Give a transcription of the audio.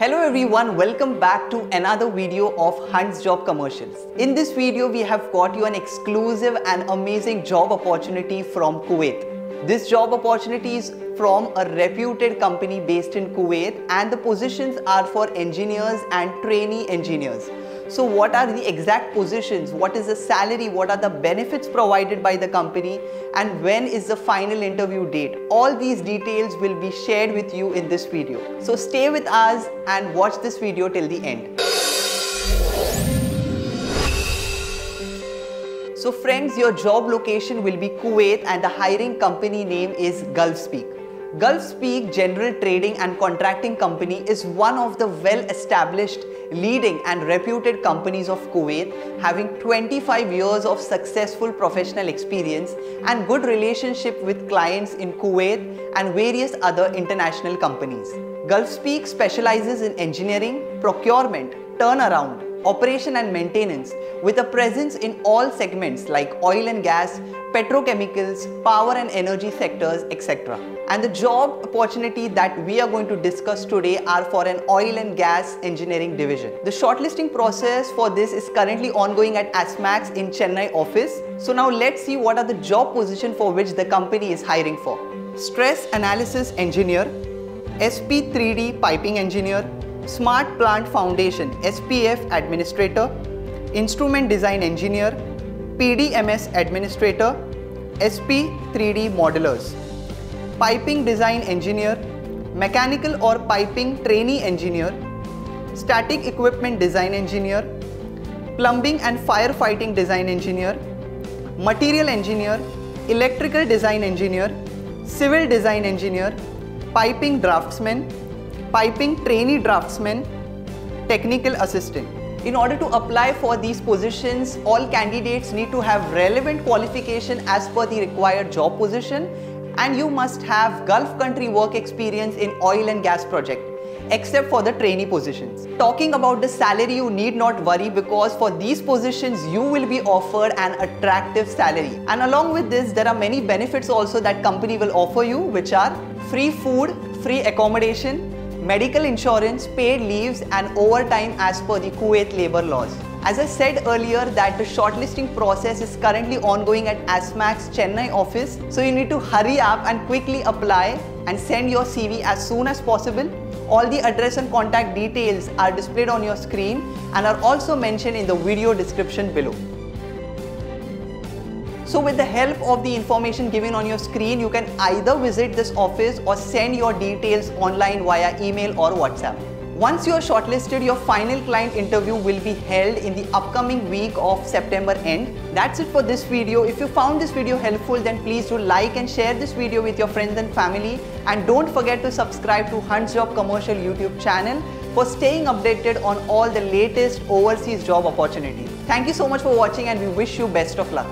Hello everyone, welcome back to another video of Hunt's Job Commercials. In this video, we have got you an exclusive and amazing job opportunity from Kuwait. This job opportunity is from a reputed company based in Kuwait and the positions are for engineers and trainee engineers. So what are the exact positions, what is the salary, what are the benefits provided by the company and when is the final interview date. All these details will be shared with you in this video. So stay with us and watch this video till the end. So friends, your job location will be Kuwait and the hiring company name is GulfSpeak. GulfSpeak General Trading and Contracting Company is one of the well-established, leading and reputed companies of Kuwait, having 25 years of successful professional experience and good relationship with clients in Kuwait and various other international companies. GulfSpeak specializes in engineering, procurement, turnaround, operation and maintenance with a presence in all segments like oil and gas, petrochemicals, power and energy sectors, etc. And the job opportunity that we are going to discuss today are for an oil and gas engineering division. The shortlisting process for this is currently ongoing at ASMACS in Chennai office. So now let's see what are the job position for which the company is hiring for. Stress Analysis Engineer, SP3D Piping Engineer, SMART PLANT Foundation SPF Administrator, Instrument Design Engineer, PDMS Administrator, SP3D Modelers, Piping Design Engineer, Mechanical or Piping Trainee Engineer, Static Equipment Design Engineer, Plumbing and Firefighting Design Engineer, Material Engineer, Electrical Design Engineer, Civil Design Engineer, Piping Draftsman, Piping Trainee Draftsman, Technical Assistant. In order to apply for these positions, all candidates need to have relevant qualification as per the required job position and you must have Gulf country work experience in oil and gas project, except for the trainee positions. Talking about the salary, you need not worry because for these positions, you will be offered an attractive salary. And along with this, there are many benefits also that company will offer you, which are free food, free accommodation, medical insurance, paid leaves and overtime as per the Kuwait labor laws. As I said earlier that the shortlisting process is currently ongoing at ASMACS Chennai office. So you need to hurry up and quickly apply and send your CV as soon as possible. All the address and contact details are displayed on your screen and are also mentioned in the video description below. So with the help of the information given on your screen, you can either visit this office or send your details online via email or WhatsApp. Once you are shortlisted, your final client interview will be held in the upcoming week of September end. That's it for this video. If you found this video helpful, then please do like and share this video with your friends and family. And don't forget to subscribe to Hunt's Job Commercial YouTube channel for staying updated on all the latest overseas job opportunities. Thank you so much for watching and we wish you best of luck.